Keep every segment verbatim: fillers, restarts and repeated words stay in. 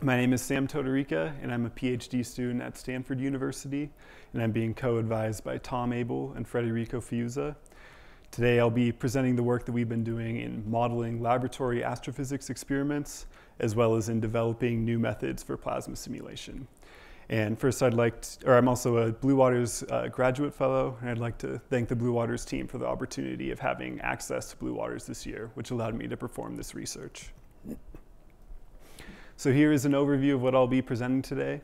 My name is Sam Totorica, and I'm a PhD student at Stanford University, and I'm being co-advised by Tom Abel and Frederico Fiusa. Today I'll be presenting the work that we've been doing in modeling laboratory astrophysics experiments, as well as in developing new methods for plasma simulation. And first I'd like to, or I'm also a Blue Waters uh, graduate fellow, and I'd like to thank the Blue Waters team for the opportunity of having access to Blue Waters this year, which allowed me to perform this research. So here is an overview of what I'll be presenting today.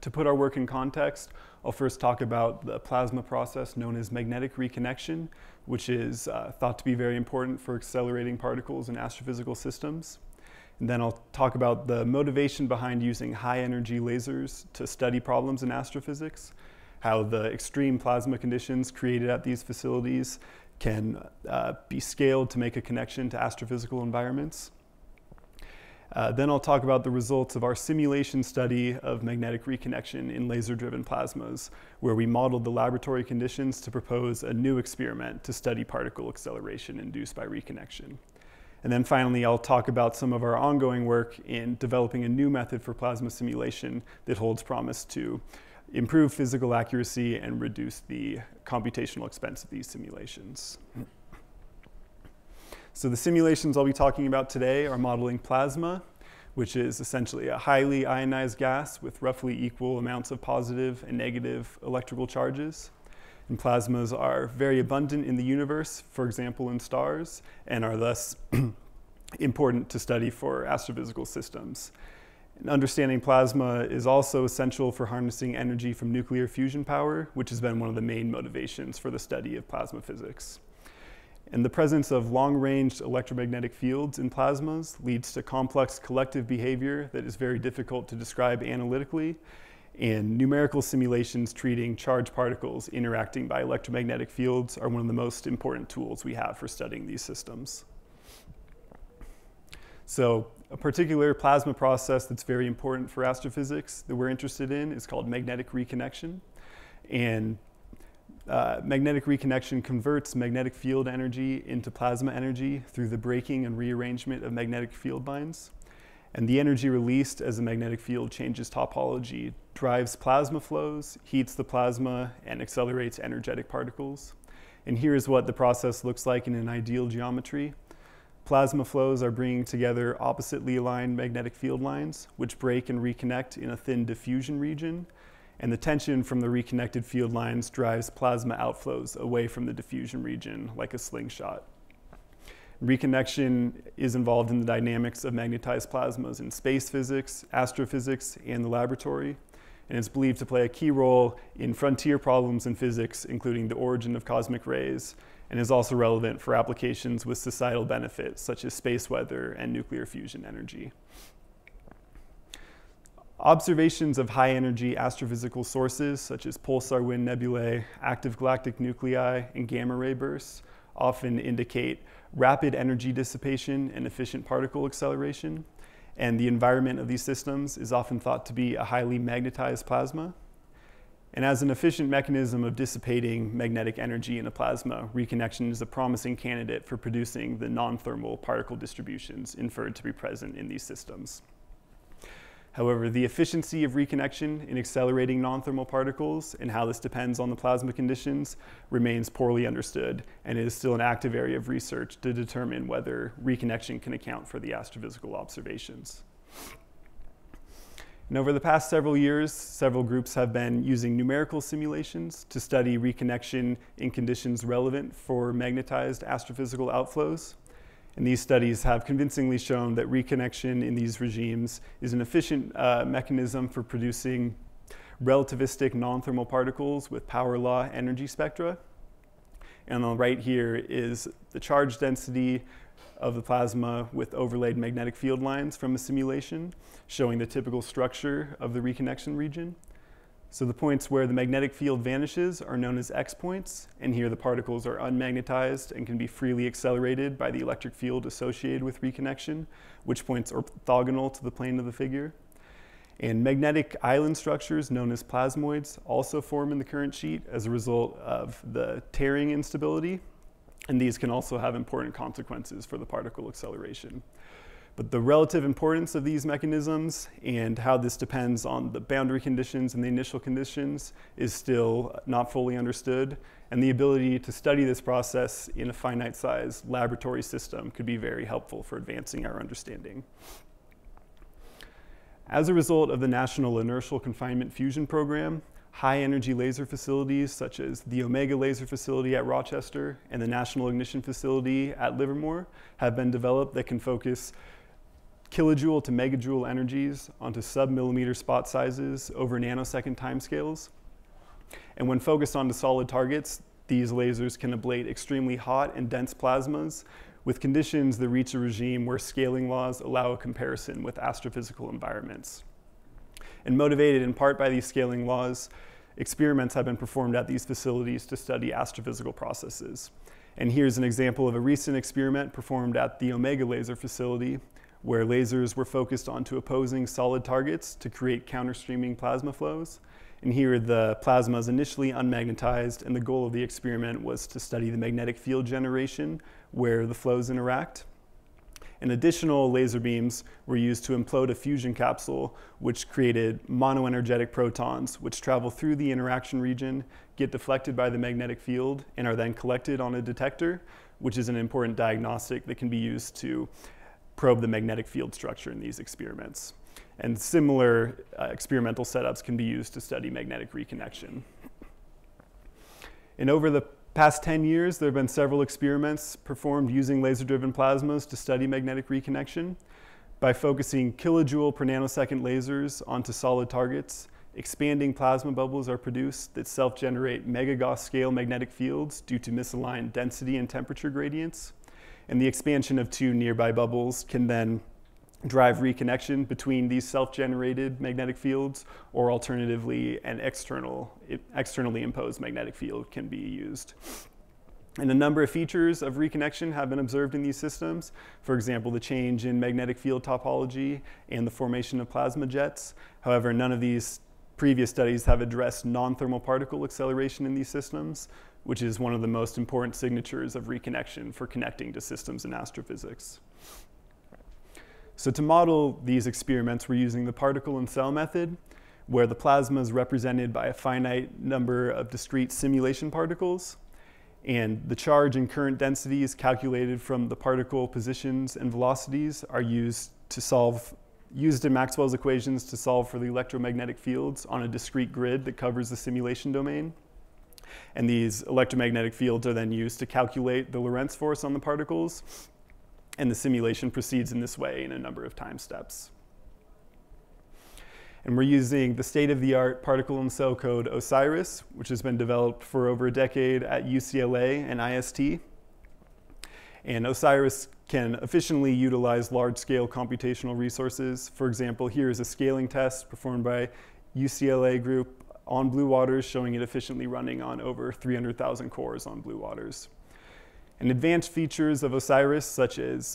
To put our work in context, I'll first talk about the plasma process known as magnetic reconnection, which is uh, thought to be very important for accelerating particles in astrophysical systems. And then I'll talk about the motivation behind using high-energy lasers to study problems in astrophysics, how the extreme plasma conditions created at these facilities can uh, be scaled to make a connection to astrophysical environments. Uh, then I'll talk about the results of our simulation study of magnetic reconnection in laser-driven plasmas, where we modeled the laboratory conditions to propose a new experiment to study particle acceleration induced by reconnection. And then finally, I'll talk about some of our ongoing work in developing a new method for plasma simulation that holds promise to improve physical accuracy and reduce the computational expense of these simulations. So the simulations I'll be talking about today are modeling plasma, which is essentially a highly ionized gas with roughly equal amounts of positive and negative electrical charges. And plasmas are very abundant in the universe, for example, in stars, and are thus important to study for astrophysical systems. And understanding plasma is also essential for harnessing energy from nuclear fusion power, which has been one of the main motivations for the study of plasma physics. And the presence of long-range electromagnetic fields in plasmas leads to complex collective behavior that is very difficult to describe analytically, and numerical simulations treating charged particles interacting by electromagnetic fields are one of the most important tools we have for studying these systems. So a particular plasma process that's very important for astrophysics that we're interested in is called magnetic reconnection. And Uh, magnetic reconnection converts magnetic field energy into plasma energy through the breaking and rearrangement of magnetic field lines. And the energy released as the magnetic field changes topology drives plasma flows, heats the plasma, and accelerates energetic particles. And here is what the process looks like in an ideal geometry. Plasma flows are bringing together oppositely aligned magnetic field lines, which break and reconnect in a thin diffusion region. And the tension from the reconnected field lines drives plasma outflows away from the diffusion region like a slingshot. Reconnection is involved in the dynamics of magnetized plasmas in space physics, astrophysics, and the laboratory, and is believed to play a key role in frontier problems in physics, including the origin of cosmic rays, and is also relevant for applications with societal benefits such as space weather and nuclear fusion energy. Observations of high-energy astrophysical sources, such as pulsar wind nebulae, active galactic nuclei, and gamma-ray bursts, often indicate rapid energy dissipation and efficient particle acceleration, and the environment of these systems is often thought to be a highly magnetized plasma. And as an efficient mechanism of dissipating magnetic energy in a plasma, reconnection is a promising candidate for producing the non-thermal particle distributions inferred to be present in these systems. However, the efficiency of reconnection in accelerating non-thermal particles and how this depends on the plasma conditions remains poorly understood, and it is still an active area of research to determine whether reconnection can account for the astrophysical observations. And over the past several years, several groups have been using numerical simulations to study reconnection in conditions relevant for magnetized astrophysical outflows. And these studies have convincingly shown that reconnection in these regimes is an efficient uh, mechanism for producing relativistic non-thermal particles with power law energy spectra. And on the right here is the charge density of the plasma with overlaid magnetic field lines from a simulation, showing the typical structure of the reconnection region. So the points where the magnetic field vanishes are known as X-points, and here the particles are unmagnetized and can be freely accelerated by the electric field associated with reconnection, which points are orthogonal to the plane of the figure. And magnetic island structures known as plasmoids also form in the current sheet as a result of the tearing instability, and these can also have important consequences for the particle acceleration. But the relative importance of these mechanisms and how this depends on the boundary conditions and the initial conditions is still not fully understood. And the ability to study this process in a finite size laboratory system could be very helpful for advancing our understanding. As a result of the National Inertial Confinement Fusion Program, high-energy laser facilities such as the Omega Laser Facility at Rochester and the National Ignition Facility at Livermore have been developed that can focus kilojoule to megajoule energies onto sub-millimeter spot sizes over nanosecond timescales. And when focused onto solid targets, these lasers can ablate extremely hot and dense plasmas with conditions that reach a regime where scaling laws allow a comparison with astrophysical environments. And motivated in part by these scaling laws, experiments have been performed at these facilities to study astrophysical processes. And here's an example of a recent experiment performed at the Omega Laser Facility, where lasers were focused onto opposing solid targets to create counter-streaming plasma flows. And here the plasma is initially unmagnetized, and the goal of the experiment was to study the magnetic field generation where the flows interact. And additional laser beams were used to implode a fusion capsule, which created monoenergetic protons, which travel through the interaction region, get deflected by the magnetic field, and are then collected on a detector, which is an important diagnostic that can be used to probe the magnetic field structure in these experiments. And similar uh, experimental setups can be used to study magnetic reconnection. And over the past ten years, there have been several experiments performed using laser-driven plasmas to study magnetic reconnection. By focusing kilojoule per nanosecond lasers onto solid targets, expanding plasma bubbles are produced that self-generate mega-Gauss-scale magnetic fields due to misaligned density and temperature gradients. And the expansion of two nearby bubbles can then drive reconnection between these self-generated magnetic fields, or alternatively, an external, externally imposed magnetic field can be used. And a number of features of reconnection have been observed in these systems. For example, the change in magnetic field topology and the formation of plasma jets. However, none of these previous studies have addressed non-thermal particle acceleration in these systems, which is one of the most important signatures of reconnection for connecting to systems in astrophysics. So to model these experiments, we're using the particle and cell method, where the plasma is represented by a finite number of discrete simulation particles, and the charge and current densities calculated from the particle positions and velocities are used to solve, used in Maxwell's equations to solve for the electromagnetic fields on a discrete grid that covers the simulation domain. And these electromagnetic fields are then used to calculate the Lorentz force on the particles. And the simulation proceeds in this way in a number of time steps. And we're using the state-of-the-art particle and cell code OSIRIS, which has been developed for over a decade at U C L A and I S T. And OSIRIS can efficiently utilize large-scale computational resources. For example, here is a scaling test performed by U C L A group on Blue Waters, showing it efficiently running on over three hundred thousand cores on Blue Waters. And advanced features of OSIRIS, such as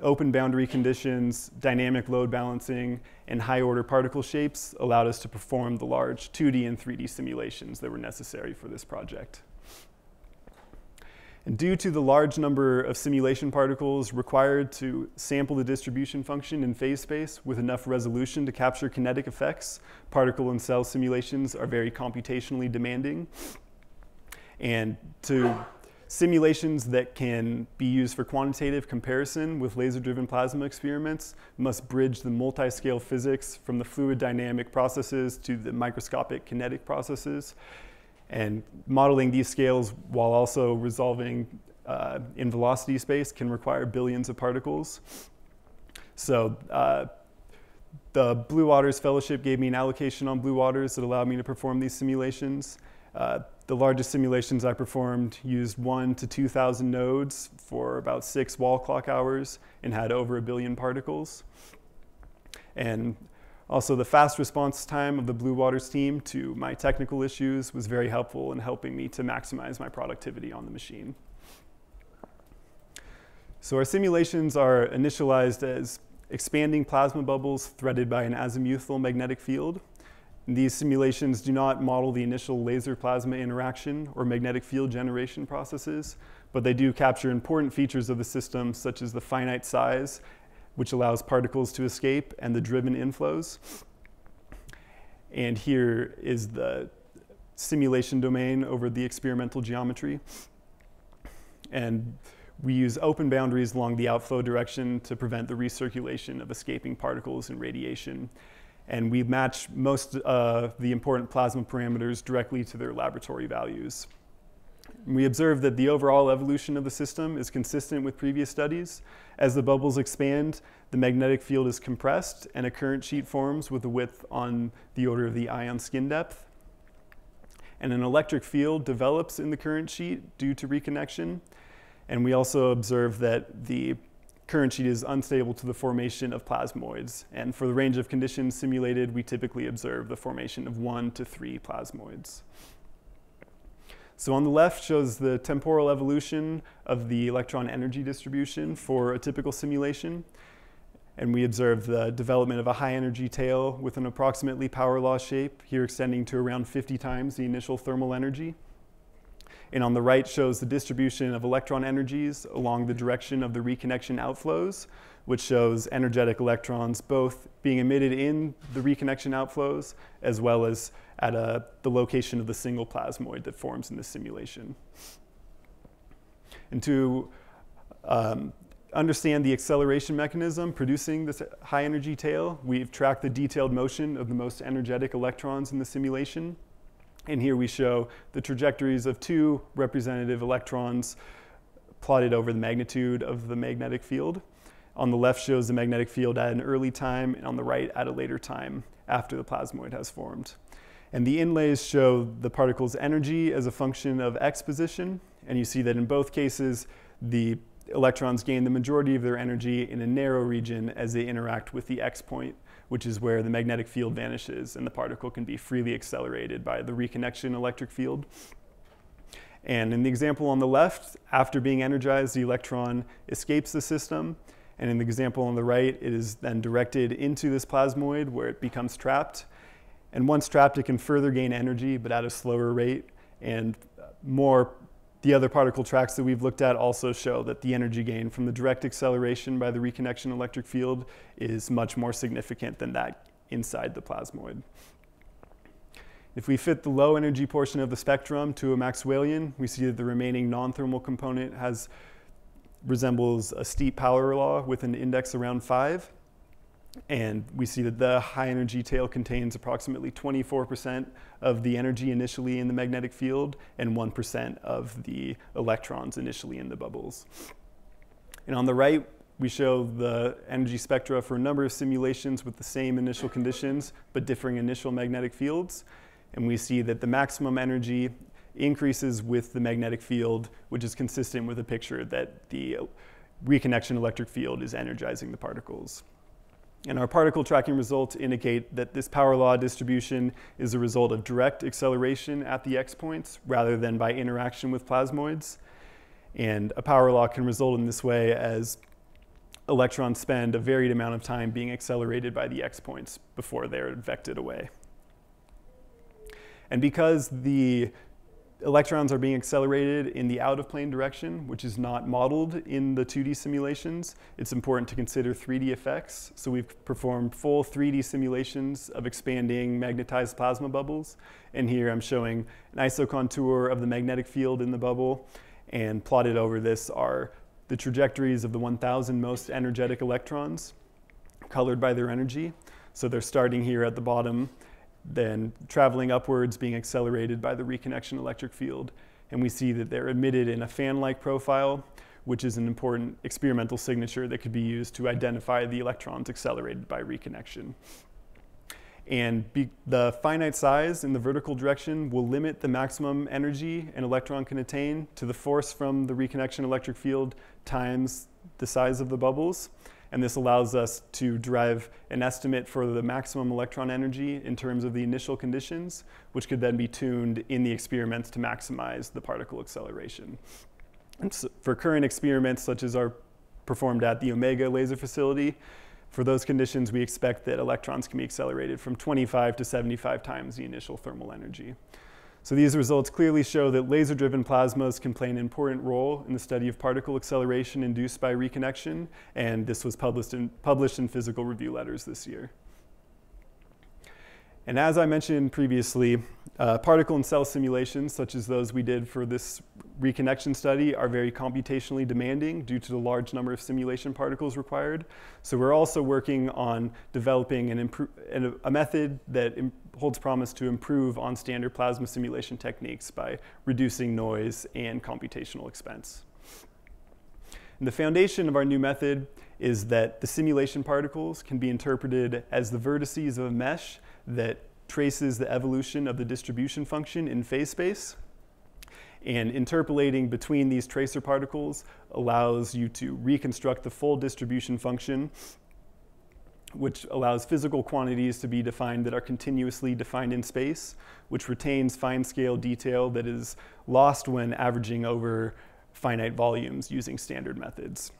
open boundary conditions, dynamic load balancing, and high-order particle shapes, allowed us to perform the large two D and three D simulations that were necessary for this project. And due to the large number of simulation particles required to sample the distribution function in phase space with enough resolution to capture kinetic effects, particle and cell simulations are very computationally demanding. And to simulations that can be used for quantitative comparison with laser-driven plasma experiments must bridge the multi-scale physics from the fluid dynamic processes to the microscopic kinetic processes. And modeling these scales while also resolving uh, in velocity space can require billions of particles. So uh, the Blue Waters Fellowship gave me an allocation on Blue Waters that allowed me to perform these simulations. Uh, The largest simulations I performed used one to two thousand nodes for about six wall clock hours and had over a billion particles. And also the fast response time of the Blue Waters team to my technical issues was very helpful in helping me to maximize my productivity on the machine. So our simulations are initialized as expanding plasma bubbles threaded by an azimuthal magnetic field. These simulations do not model the initial laser plasma interaction or magnetic field generation processes, but they do capture important features of the system, such as the finite size which allows particles to escape, and the driven inflows. And here is the simulation domain over the experimental geometry. And we use open boundaries along the outflow direction to prevent the recirculation of escaping particles and radiation. And we match most of uh, the important plasma parameters directly to their laboratory values. We observe that the overall evolution of the system is consistent with previous studies. As the bubbles expand, the magnetic field is compressed and a current sheet forms with a width on the order of the ion skin depth. And an electric field develops in the current sheet due to reconnection. And we also observe that the current sheet is unstable to the formation of plasmoids. And for the range of conditions simulated, we typically observe the formation of one to three plasmoids. So on the left shows the temporal evolution of the electron energy distribution for a typical simulation. And we observe the development of a high energy tail with an approximately power law shape, here extending to around fifty times the initial thermal energy. And on the right shows the distribution of electron energies along the direction of the reconnection outflows, which shows energetic electrons both being emitted in the reconnection outflows as well as at a, the location of the single plasmoid that forms in this simulation. And to um, understand the acceleration mechanism producing this high energy tail, we've tracked the detailed motion of the most energetic electrons in the simulation. And here we show the trajectories of two representative electrons plotted over the magnitude of the magnetic field. On the left shows the magnetic field at an early time, and on the right at a later time after the plasmoid has formed. And the inlays show the particle's energy as a function of x position. And you see that in both cases, the electrons gain the majority of their energy in a narrow region as they interact with the x point, which is where the magnetic field vanishes and the particle can be freely accelerated by the reconnection electric field. And in the example on the left, after being energized, the electron escapes the system. And in the example on the right, it is then directed into this plasmoid where it becomes trapped. And once trapped, it can further gain energy, but at a slower rate. And more, the other particle tracks that we've looked at also show that the energy gain from the direct acceleration by the reconnection electric field is much more significant than that inside the plasmoid. If we fit the low energy portion of the spectrum to a Maxwellian, we see that the remaining non-thermal component has resembles a steep power law with an index around five. And we see that the high energy tail contains approximately twenty-four percent of the energy initially in the magnetic field and one percent of the electrons initially in the bubbles. And on the right, we show the energy spectra for a number of simulations with the same initial conditions but differing initial magnetic fields. And we see that the maximum energy increases with the magnetic field, which is consistent with a picture that the reconnection electric field is energizing the particles. And our particle tracking results indicate that this power law distribution is a result of direct acceleration at the x points rather than by interaction with plasmoids. And a power law can result in this way as electrons spend a varied amount of time being accelerated by the x points before they're vectored away. And because the electrons are being accelerated in the out-of-plane direction, which is not modeled in the two D simulations, it's important to consider three D effects. So we've performed full three D simulations of expanding magnetized plasma bubbles. And here I'm showing an isocontour of the magnetic field in the bubble. And plotted over this are the trajectories of the one thousand most energetic electrons, colored by their energy. So they're starting here at the bottom, then traveling upwards, being accelerated by the reconnection electric field. And we see that they're emitted in a fan-like profile, which is an important experimental signature that could be used to identify the electrons accelerated by reconnection. And be, the finite size in the vertical direction will limit the maximum energy an electron can attain to the force from the reconnection electric field times the size of the bubbles. And this allows us to derive an estimate for the maximum electron energy in terms of the initial conditions, which could then be tuned in the experiments to maximize the particle acceleration. And so for current experiments, such as are performed at the Omega Laser Facility, for those conditions, we expect that electrons can be accelerated from twenty-five to seventy-five times the initial thermal energy. So these results clearly show that laser-driven plasmas can play an important role in the study of particle acceleration induced by reconnection, and this was published in, published in Physical Review Letters this year. And as I mentioned previously, uh, particle and cell simulations, such as those we did for this reconnection study, are very computationally demanding due to the large number of simulation particles required. So we're also working on developing an impro- a method that holds promise to improve on standard plasma simulation techniques by reducing noise and computational expense. And the foundation of our new method is that the simulation particles can be interpreted as the vertices of a mesh that traces the evolution of the distribution function in phase space. And interpolating between these tracer particles allows you to reconstruct the full distribution function, which allows physical quantities to be defined that are continuously defined in space, which retains fine scale detail that is lost when averaging over finite volumes using standard methods.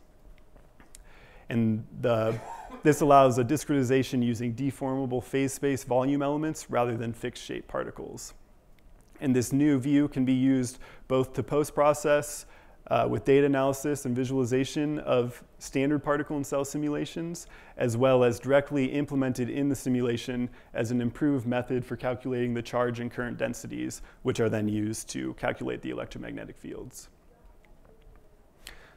And the, this allows a discretization using deformable phase space volume elements rather than fixed shape particles. And this new view can be used both to post-process uh, with data analysis and visualization of standard particle and cell simulations, as well as directly implemented in the simulation as an improved method for calculating the charge and current densities, which are then used to calculate the electromagnetic fields.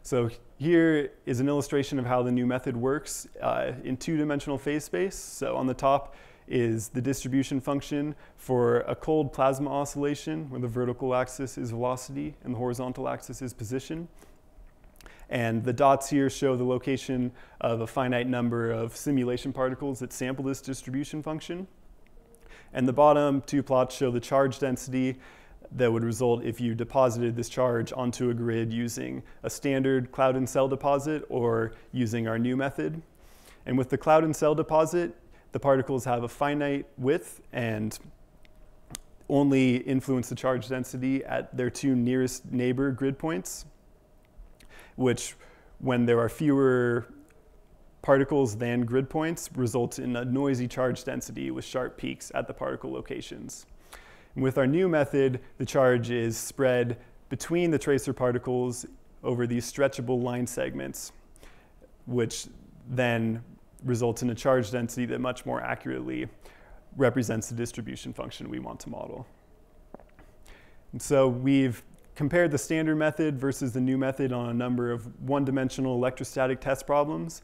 So here is an illustration of how the new method works uh, in two-dimensional phase space. So on the top is the distribution function for a cold plasma oscillation where the vertical axis is velocity and the horizontal axis is position. And the dots here show the location of a finite number of simulation particles that sample this distribution function. And the bottom two plots show the charge density that would result if you deposited this charge onto a grid using a standard cloud and cell deposit or using our new method. And with the cloud and cell deposit, the particles have a finite width and only influence the charge density at their two nearest neighbor grid points, which, when there are fewer particles than grid points, results in a noisy charge density with sharp peaks at the particle locations. And with our new method, the charge is spread between the tracer particles over these stretchable line segments, which then results in a charge density that much more accurately represents the distribution function we want to model. And so we've compared the standard method versus the new method on a number of one-dimensional electrostatic test problems,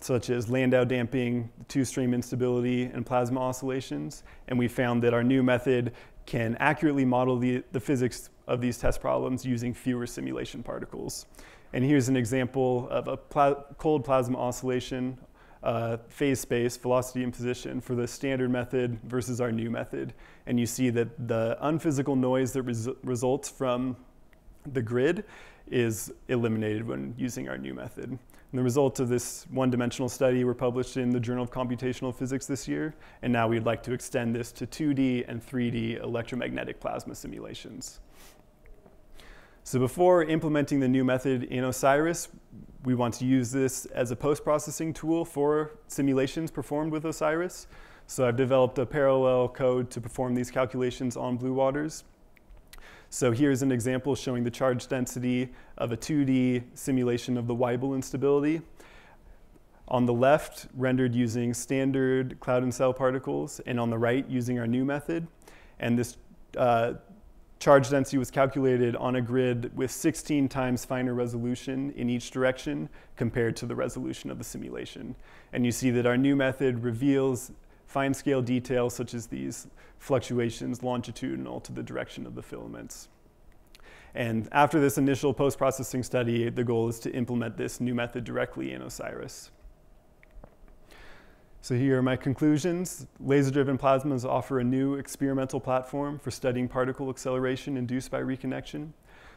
such as Landau damping, two-stream instability, and plasma oscillations. And we found that our new method can accurately model the, the physics of these test problems using fewer simulation particles. And here's an example of a pla- cold plasma oscillation, uh, phase space, velocity, and position for the standard method versus our new method. And you see that the unphysical noise that res- results from the grid is eliminated when using our new method. And the results of this one-dimensional study were published in the Journal of Computational Physics this year, and now we'd like to extend this to two D and three D electromagnetic plasma simulations. So before implementing the new method in OSIRIS, we want to use this as a post-processing tool for simulations performed with OSIRIS. So I've developed a parallel code to perform these calculations on Blue Waters. So here's an example showing the charge density of a two D simulation of the Weibel instability. On the left, rendered using standard cloud and cell particles, and on the right, using our new method. And this uh, charge density was calculated on a grid with sixteen times finer resolution in each direction compared to the resolution of the simulation. And you see that our new method reveals fine scale details such as these fluctuations longitudinal to the direction of the filaments. And after this initial post-processing study, the goal is to implement this new method directly in OSIRIS. So here are my conclusions. Laser-driven plasmas offer a new experimental platform for studying particle acceleration induced by reconnection.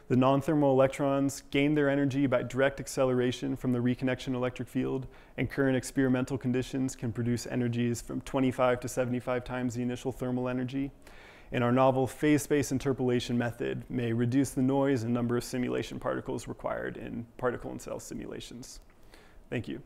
The non-thermal electrons gain their energy by direct acceleration from the reconnection electric field, and current experimental conditions can produce energies from twenty-five to seventy-five times the initial thermal energy. And our novel phase-space interpolation method may reduce the noise and number of simulation particles required in particle and cell simulations. Thank you.